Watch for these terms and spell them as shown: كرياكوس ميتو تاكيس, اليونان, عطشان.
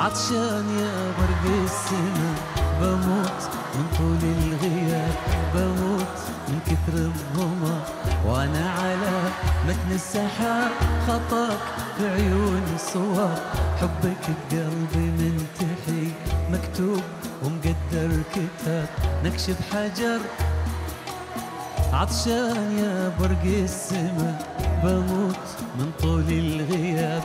عطشان يا برق السما، بموت من طول الغياب، بموت من كتر الظما، وانا على متن السحاب خطاك في عيوني صور، حبك بقلبي منتحي مكتوب ومقدر كتاب، نكشف حجر عطشان يا برق السما، بموت من طول الغياب،